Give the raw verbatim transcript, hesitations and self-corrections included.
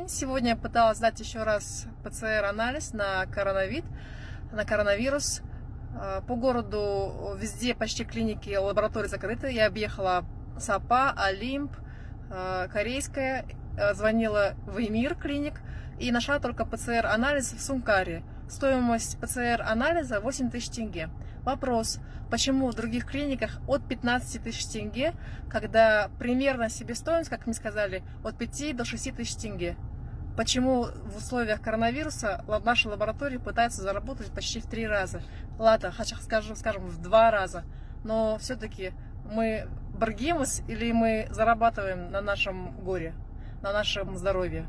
день. Сегодня я пыталась сдать еще раз ПЦР-анализ на коронавирус. На коронавирус. По городу везде почти клиники, лаборатории закрыты. Я объехала САПА, Олимп, Корейская, звонила в Эмир клиник и нашла только ПЦР-анализ в Сункаре. Стоимость ПЦР-анализа восемь тысяч тенге. Вопрос, почему в других клиниках от пятнадцати тысяч тенге, когда примерно себестоимость, как мне сказали, от пяти до шести тысяч тенге? Почему в условиях коронавируса наши лаборатории пытаются заработать почти в три раза? Ладно, хочу скажем, скажем, в два раза. Но все-таки мы боргимся или мы зарабатываем на нашем горе, на нашем здоровье?